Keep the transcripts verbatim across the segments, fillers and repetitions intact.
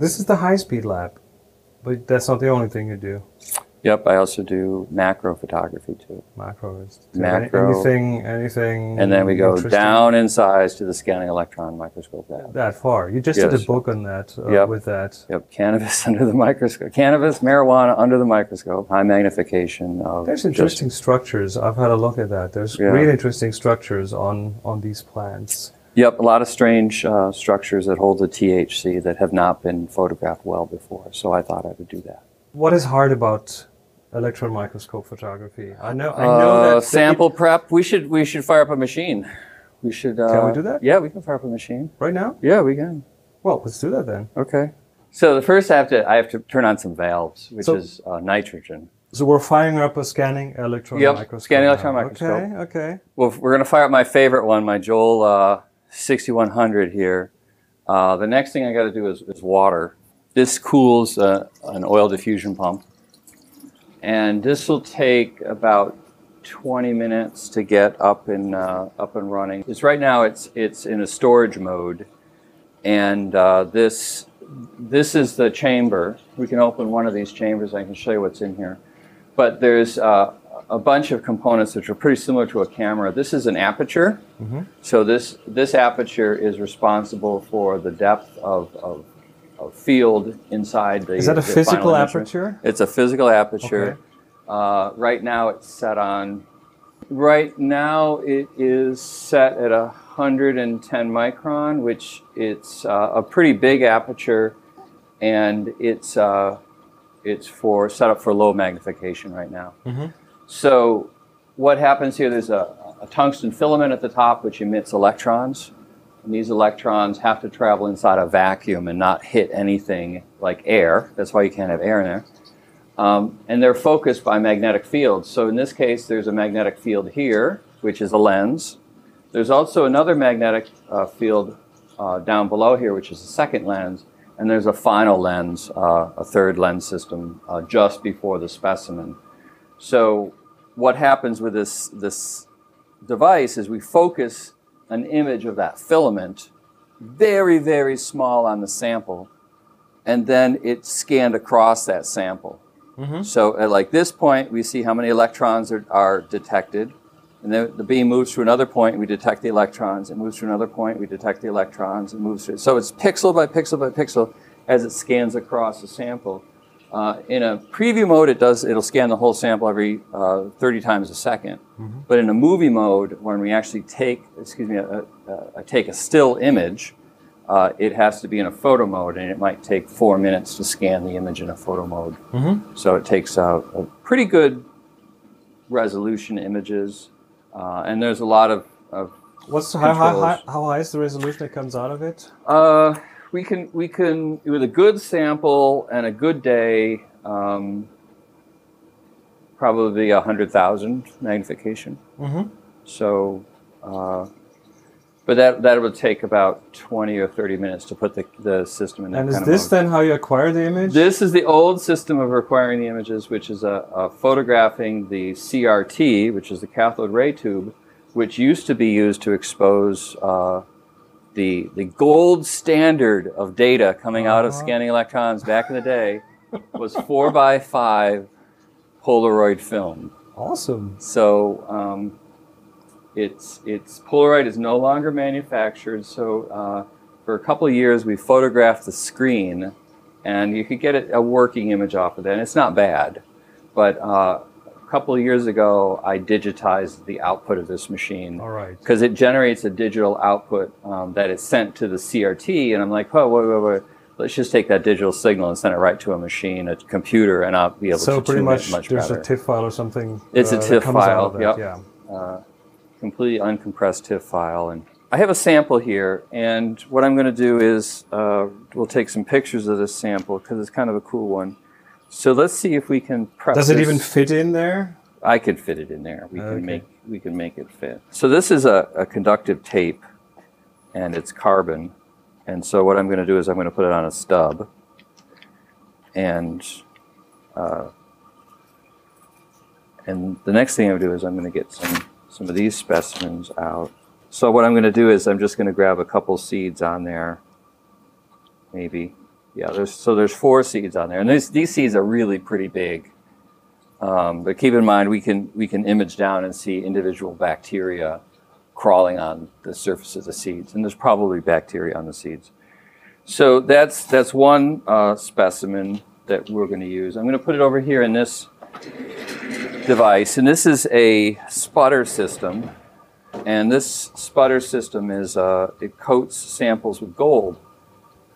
This is the high-speed lab, but that's not the only thing you do. Yep, I also do macro photography too. Macro is macro. Anything, anything. And then we go down in size to the scanning electron microscope. Lab. That far. You just yes. did a book on that. Uh, yep. With that. Yep. Cannabis under the microscope. Cannabis, marijuana under the microscope. High magnification. Of There's interesting just, structures. I've had a look at that. There's yeah. really interesting structures on on these plants. Yep, a lot of strange uh, structures that hold the T H C that have not been photographed well before. So I thought I would do that. What is hard about electron microscope photography? I know, I know uh, that sample it, prep. We should we should fire up a machine. We should. Uh, can we do that? Yeah, we can fire up a machine right now. Yeah, we can. Well, let's do that then. Okay. So the first I have to I have to turn on some valves, which so, is uh, nitrogen. So we're firing up a scanning electron yep, microscope. Yep, scanning electron now. microscope. Okay, okay. Well, we're going to fire up my favorite one, my J E O L uh, sixty-one hundred here. Uh, the next thing I got to do is, is water. This cools uh, an oil diffusion pump. And this will take about twenty minutes to get up and uh, up and running. It's right now it's it's in a storage mode, and uh, this this is the chamber. We can open one of these chambers. I can show you what's in here. But there's uh, a bunch of components which are pretty similar to a camera. This is an aperture. Mm-hmm. So this this aperture is responsible for the depth of, of field inside the. Is that a physical aperture? It's a physical aperture. Okay. Uh, right now it's set on. Right now it is set at one hundred ten micron, which it's uh, a pretty big aperture, and it's uh, it's for set up for low magnification right now. Mm-hmm. So what happens here? There's a, a tungsten filament at the top which emits electrons. And these electrons have to travel inside a vacuum and not hit anything like air. That's why you can't have air in there. Um, and they're focused by magnetic fields. So in this case, there's a magnetic field here, which is a lens. There's also another magnetic uh, field uh, down below here, which is a second lens. And there's a final lens, uh, a third lens system, uh, just before the specimen. So what happens with this, this device is we focus an image of that filament, very, very small on the sample, and then it's scanned across that sample. Mm-hmm. So at like this point, we see how many electrons are, are detected, and then the beam moves to another point, we detect the electrons, it moves to another point, we detect the electrons, it moves to, so it's pixel by pixel by pixel as it scans across the sample. Uh, in a preview mode, it does, it'll scan the whole sample every uh, thirty times a second. Mm-hmm. But in a movie mode, when we actually take, excuse me, a, a, a take a still image, uh, it has to be in a photo mode, and it might take four minutes to scan the image in a photo mode. Mm-hmm. So it takes a, a pretty good resolution images, uh, and there's a lot of, of What's how high, how high is the resolution that comes out of it? Uh, We can, we can, with a good sample and a good day, um, probably one hundred thousand magnification. Mm-hmm. So, uh, but that, that would take about twenty or thirty minutes to put the, the system in that. And is this then how you acquire the image? This is the old system of acquiring the images, which is a, a photographing the C R T, which is the cathode ray tube, which used to be used to expose uh, The, the gold standard of data coming out of scanning electrons back in the day was four by five Polaroid film. Awesome. So um, it's, it's Polaroid is no longer manufactured. So uh, for a couple of years we photographed the screen, and you could get a, a working image off of that. And it's not bad, but uh, a couple of years ago, I digitized the output of this machine. All right. Because it generates a digital output um, that is sent to the C R T, and I'm like, oh, wait, wait, wait. Let's just take that digital signal and send it right to a machine, a computer, and I'll be able so to pretty tune much, it much better. So pretty much there's a TIFF file or something. It's uh, a TIFF file, yep. yeah. Uh, completely uncompressed TIFF file. And I have a sample here, and what I'm going to do is uh, we'll take some pictures of this sample because it's kind of a cool one. So let's see if we can prep. Does it this. even fit in there? I could fit it in there. We okay. can make we can make it fit. So this is a, a conductive tape, and it's carbon. And so what I'm going to do is I'm going to put it on a stub, and uh, and the next thing I'm going to do is I'm going to get some some of these specimens out. So what I'm going to do is I'm just going to grab a couple seeds on there, maybe. Yeah, there's, so there's four seeds on there. And this, these seeds are really pretty big. Um, but keep in mind, we can, we can image down and see individual bacteria crawling on the surface of the seeds. And there's probably bacteria on the seeds. So that's, that's one uh, specimen that we're going to use. I'm going to put it over here in this device. And this is a sputter system. And this sputter system is, uh, it coats samples with gold.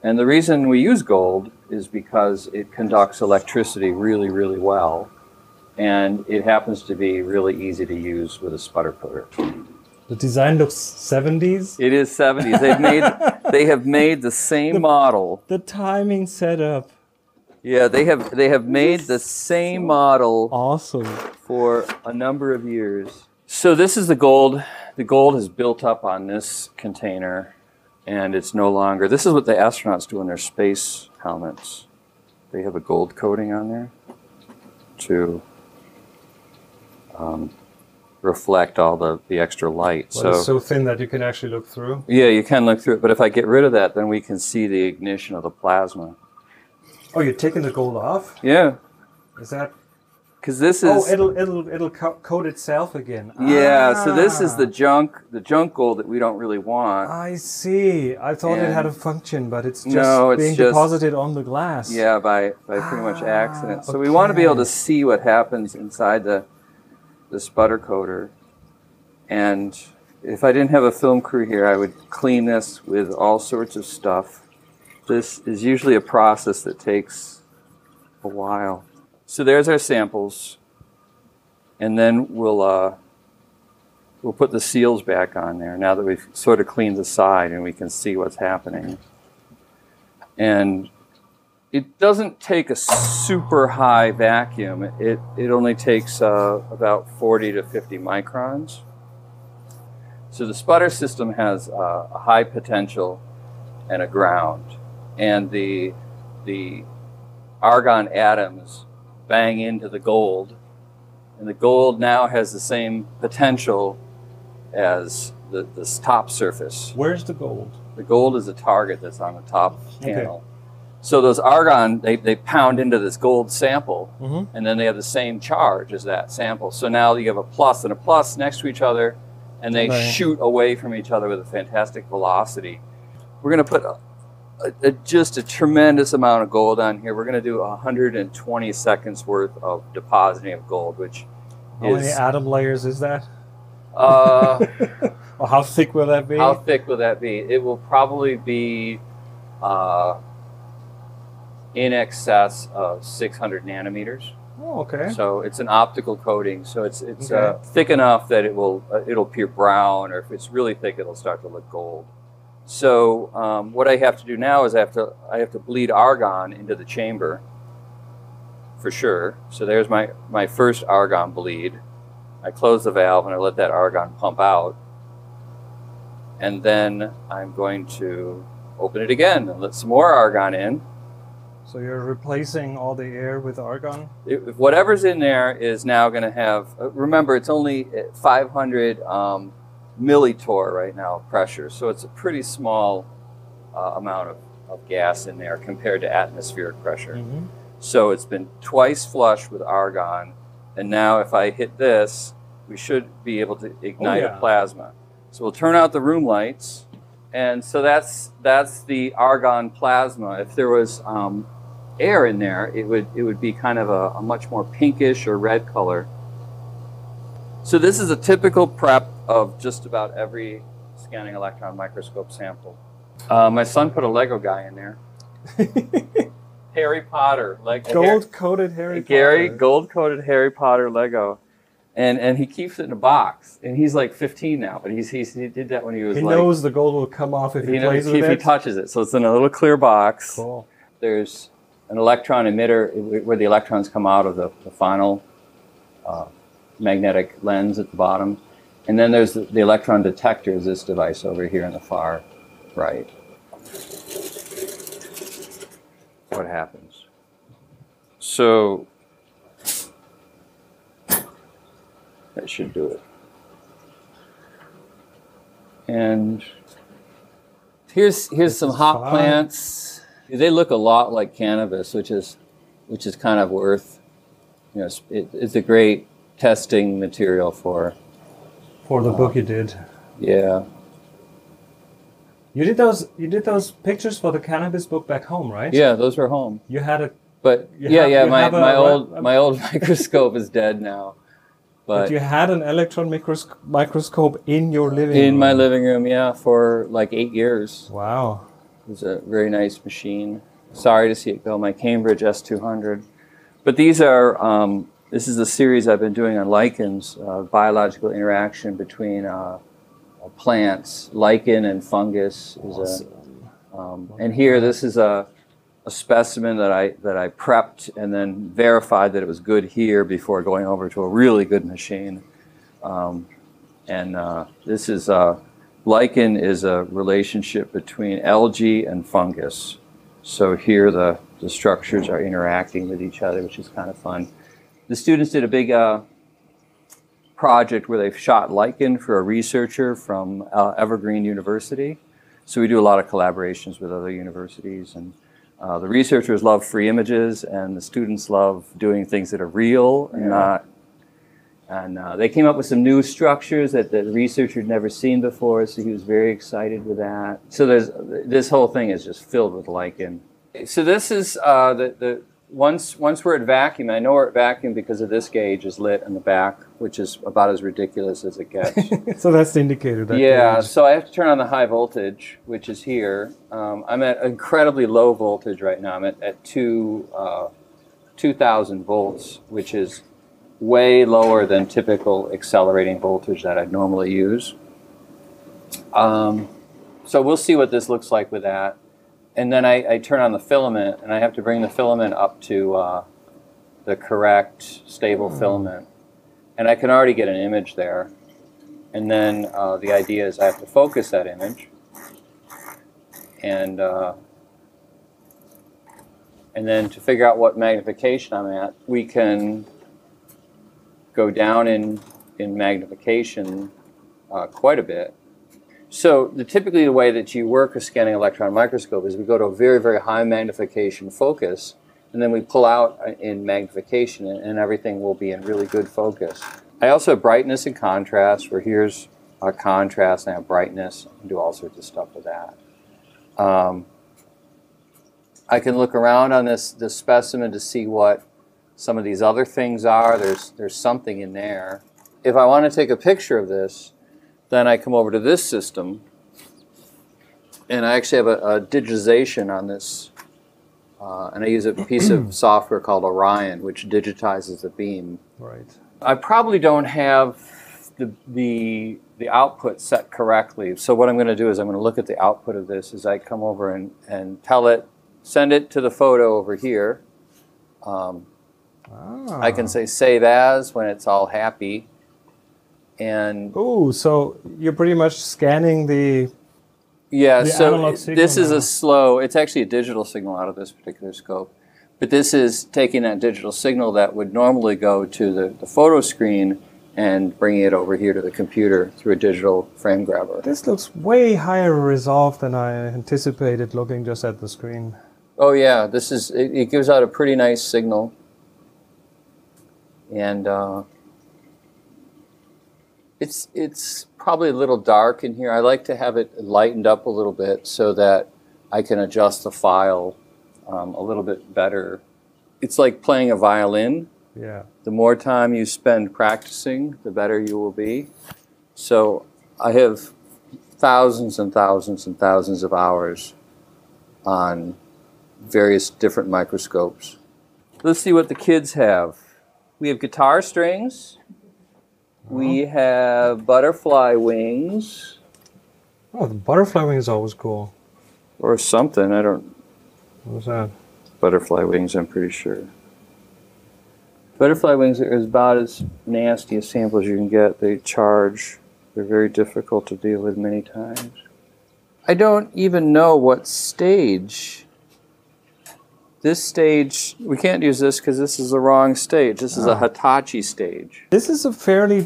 And the reason we use gold is because it conducts electricity really, really well. And it happens to be really easy to use with a sputter coater. The design looks seventies. It is seventies. They've made, they have made the same the, model. The timing setup. Yeah, they have, they have made the same so model awesome. for a number of years. So this is the gold. The gold has built up on this container, and it's no longer. This is what the astronauts do in their space helmets. They have a gold coating on there to um, reflect all the, the extra light. Well, so it's so thin that you can actually look through? Yeah, you can look through it. But if I get rid of that, then we can see the ignition of the plasma. Oh, you're taking the gold off? Yeah. Is that? Because this is. Oh, it'll it'll it'll co coat itself again. Yeah. Ah. So this is the junk, the junk gold that we don't really want. I see. I thought and it had a function, but it's just no, it's being just, deposited on the glass. Yeah, by by pretty ah, much accident. So okay. we want to be able to see what happens inside the the sputter coater, and if I didn't have a film crew here, I would clean this with all sorts of stuff. This is usually a process that takes a while. So there's our samples, and then we'll uh, we'll put the seals back on there now that we've sort of cleaned the side and we can see what's happening. And it doesn't take a super high vacuum. It, it only takes uh, about forty to fifty microns. So the sputter system has uh, a high potential and a ground. And the, the argon atoms bang into the gold, and the gold now has the same potential as the, this top surface. Where's the gold? The gold is a target that's on the top panel. Okay. So those argon, they, they pound into this gold sample, mm-hmm. and then they have the same charge as that sample. So now you have a plus and a plus next to each other, and they right. shoot away from each other with a fantastic velocity. We're going to put a, A, a, just a tremendous amount of gold on here. We're going to do one hundred twenty seconds worth of depositing of gold, which how is, many atom layers is that? Uh, well, how thick will that be? How thick will that be? It will probably be uh, in excess of six hundred nanometers. Oh, okay. So it's an optical coating, so it's it's okay. uh, thick enough that it will uh, it'll appear brown, or if it's really thick, it'll start to look gold. So um, what I have to do now is I have to I have to bleed argon into the chamber for sure. So there's my my first argon bleed. I close the valve and I let that argon pump out, and then I'm going to open it again and let some more argon in. So you're replacing all the air with argon? It, whatever's in there is now going to have. Remember, it's only five hundred. Um, millitor right now pressure, so it's a pretty small uh, amount of, of gas in there compared to atmospheric pressure. Mm-hmm. So it's been twice flush with argon, and now if I hit this, we should be able to ignite oh, yeah. a plasma. So we'll turn out the room lights, and so that's that's the argon plasma. If there was um, air in there, it would it would be kind of a, a much more pinkish or red color. So this is a typical prep of just about every scanning electron microscope sample. Uh, my son put a Lego guy in there. Harry Potter, Lego. Gold-coated Harry Potter. Gary, gold-coated Harry Potter Lego. And and he keeps it in a box. And he's like fifteen now, but he's, he's he did that when he was he like... He knows the gold will come off if he, he plays with if it. If he touches it. So it's in a little clear box. Cool. There's an electron emitter where the electrons come out of the, the final uh, magnetic lens at the bottom. And then there's the, the electron detector, is this device over here in the far right. What happens? So that should do it. And here's here's some hot plants. they look a lot like cannabis, which is which is kind of worth, you know, it, it's a great testing material for for the uh, book you did. Yeah. You did those you did those pictures for the cannabis book back home, right? Yeah, those were home. You had a But yeah, have, yeah, my, a, my old a, my old microscope is dead now. But, but you had an electron microsc microscope in your living room? In my living room, yeah, for like eight years. Wow. It was a very nice machine. Sorry to see it go, my Cambridge S two hundred. But these are, um, this is a series I've been doing on lichens, uh, biological interaction between uh, plants, lichen and fungus. Is awesome. a, um, and here, this is a... a specimen that I that I prepped and then verified that it was good here before going over to a really good machine. Um, and uh, this is uh, lichen is a relationship between algae and fungus. So here the the structures are interacting with each other, which is kind of fun. The students did a big uh, project where they shot lichen for a researcher from uh, Evergreen University. So we do a lot of collaborations with other universities, and Uh, the researchers love free images, and the students love doing things that are real and yeah. not. And uh, they came up with some new structures that the researcher had never seen before, so he was very excited with that. So there's, this whole thing is just filled with lichen. So this is uh, the, the once once we're at vacuum. I know we're at vacuum because of this gauge is lit in the back, which is about as ridiculous as it gets. So that's the indicator. That yeah, gauge. So I have to turn on the high voltage, which is here. Um, I'm at incredibly low voltage right now. I'm at, at two, uh, two thousand volts, which is way lower than typical accelerating voltage that I'd normally use. Um, so we'll see what this looks like with that. And then I, I turn on the filament, and I have to bring the filament up to uh, the correct stable mm-hmm. filament. And I can already get an image there. And then uh, the idea is I have to focus that image. And, uh, and then to figure out what magnification I'm at, we can go down in, in magnification uh, quite a bit. So the, typically the way that you work a scanning electron microscope is we go to a very, very high magnification focus, and then we pull out in magnification, and, and everything will be in really good focus. I also have brightness and contrast, where here's a contrast, and I have brightness, and do all sorts of stuff with that. Um, I can look around on this, this specimen to see what some of these other things are. There's, there's something in there. If I want to take a picture of this, then I come over to this system, and I actually have a, a digitization on this, uh, and I use a piece of software called Orion, which digitizes the beam. Right. I probably don't have the, the, the output set correctly, so what I'm going to do is I'm going to look at the output of this as I come over and, and tell it, send it to the photo over here. Um, ah. I can say save as when it's all happy. And oh, so you're pretty much scanning the yeah. The so analog signal this is now. a slow. It's actually a digital signal out of this particular scope, but this is taking that digital signal that would normally go to the, the photo screen and bringing it over here to the computer through a digital frame grabber. This looks way higher resolve than I anticipated. Looking just at the screen. Oh yeah, this is. It, it gives out a pretty nice signal. And. Uh, It's, it's probably a little dark in here. I like to have it lightened up a little bit so that I can adjust the file um, a little bit better. It's like playing a violin. Yeah. The more time you spend practicing, the better you will be. So I have thousands and thousands and thousands of hours on various different microscopes. Let's see what the kids have. We have guitar strings. We have butterfly wings. Oh, the butterfly wing is always cool. Or something, I don't... What was that? Butterfly wings, I'm pretty sure. Butterfly wings are about as nasty a sample as you can get. They charge. They're very difficult to deal with many times. I don't even know what stage. This stage, we can't use this because this is the wrong stage. This is ah. a Hitachi stage. This is a fairly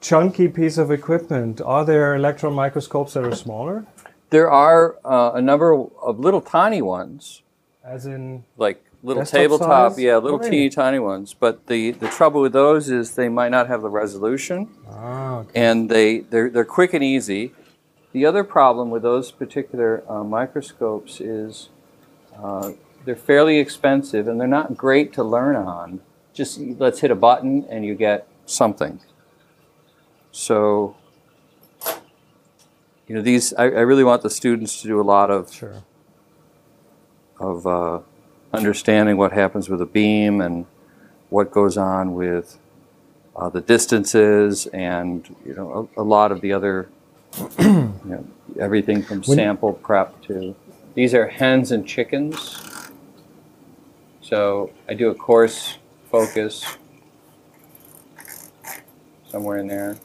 chunky piece of equipment. Are there electron microscopes that are smaller? There are uh, a number of little tiny ones. As in like little tabletop, size? yeah, little oh, teeny tiny ones. But the the trouble with those is they might not have the resolution, ah, okay. and they they're they're quick and easy. The other problem with those particular uh, microscopes is uh, they're fairly expensive and they're not great to learn on. Just let's hit a button and you get something. So you know these. I, I really want the students to do a lot of. Sure. of uh, understanding what happens with a beam and what goes on with uh, the distances and, you know, a, a lot of the other, you know, everything from sample prep to, these are hens and chickens. So I do a course focus somewhere in there.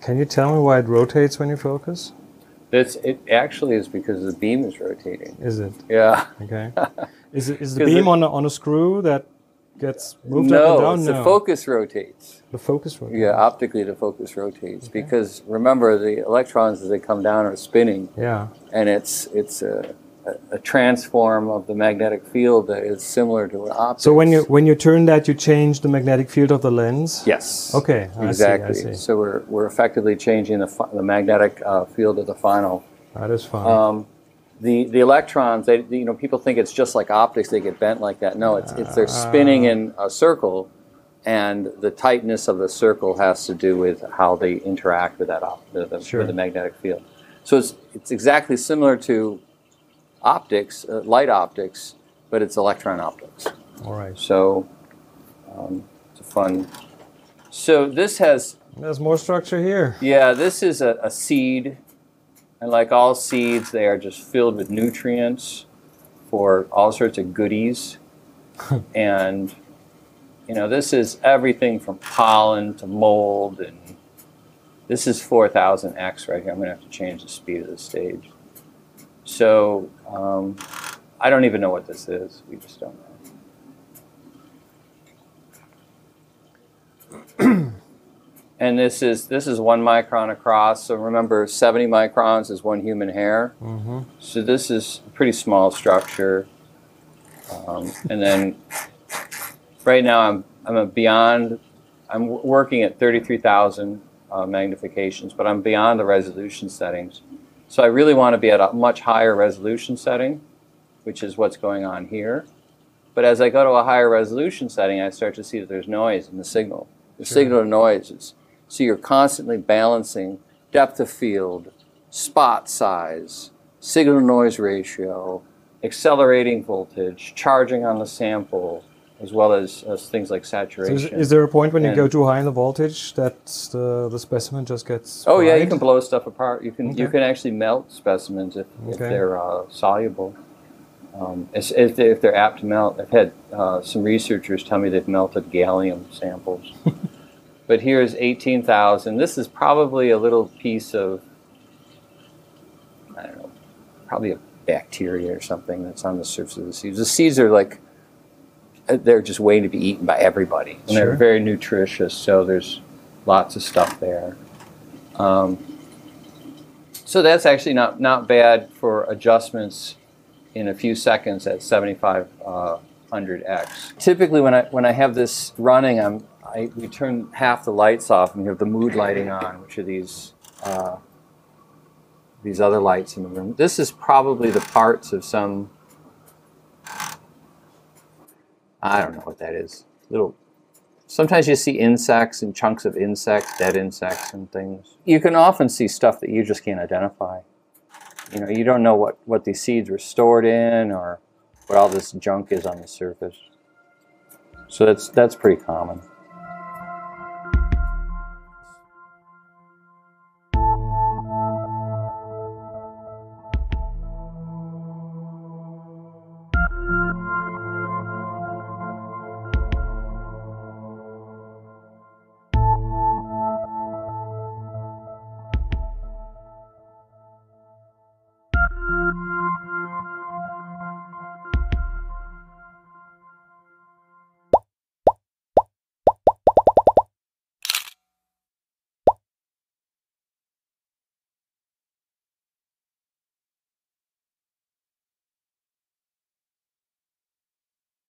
Can you tell me why it rotates when you focus? It's, it actually is because the beam is rotating. Is it? Yeah. Okay. Is, it, is the beam it, on, a, on a screw that gets moved no, up and down? No, the focus rotates. The focus rotates? Yeah, optically the focus rotates. Okay. Because remember, the electrons as they come down are spinning. Yeah. And it's, it's a, a, a transform of the magnetic field that is similar to an optics. So when you, when you turn that, you change the magnetic field of the lens? Yes. Okay. Exactly. I see, I see. So we're, we're effectively changing the, the magnetic uh, field of the final. That is fine. Um, the, the electrons, they, you know, people think it's just like optics, they get bent like that. No, it's, it's they're spinning in a circle, and the tightness of the circle has to do with how they interact with that op the, the, sure. with the magnetic field. So it's, it's exactly similar to optics, uh, light optics, but it's electron optics. All right. So um, it's a fun. So this has. There's more structure here. Yeah, this is a, a seed, and like all seeds, they are just filled with nutrients for all sorts of goodies. And you know, this is everything from pollen to mold, and this is four thousand X right here. I'm going to have to change the speed of the stage. So um, I don't even know what this is. We just don't know. And this is this is one micron across. So remember, seventy microns is one human hair. Mm-hmm. So this is a pretty small structure. Um, and then right now I'm I'm a beyond. I'm working at thirty-three thousand uh, magnifications, but I'm beyond the resolution settings. So I really want to be at a much higher resolution setting, which is what's going on here. But as I go to a higher resolution setting, I start to see that there's noise in the signal. The sure. signal to noise is, so you're constantly balancing depth of field, spot size, signal to noise ratio, accelerating voltage, charging on the sample, as well as, as things like saturation. So is, is there a point when and, you go too high in the voltage that the, the specimen just gets Oh fried? Yeah, you can blow stuff apart. You can okay. you can actually melt specimens if, okay. if they're uh, soluble, um, if, if, they, if they're apt to melt. I've had uh, some researchers tell me they've melted gallium samples. But here's eighteen thousand. This is probably a little piece of, I don't know, probably a bacteria or something that's on the surface of the seeds. The seeds are like, they're just waiting to be eaten by everybody. And sure. they're very nutritious, so there's lots of stuff there. Um, so that's actually not, not bad for adjustments in a few seconds at seventy-five hundred X. Typically when I, when I have this running, I'm, I, we turn half the lights off and we have the mood lighting on, which are these, uh, these other lights in the room. This is probably the parts of some I don't know what that is. Little. Sometimes you see insects and chunks of insects, dead insects and things. You can often see stuff that you just can't identify. You know, you don't know what, what these seeds were stored in or what all this junk is on the surface. So that's, that's pretty common.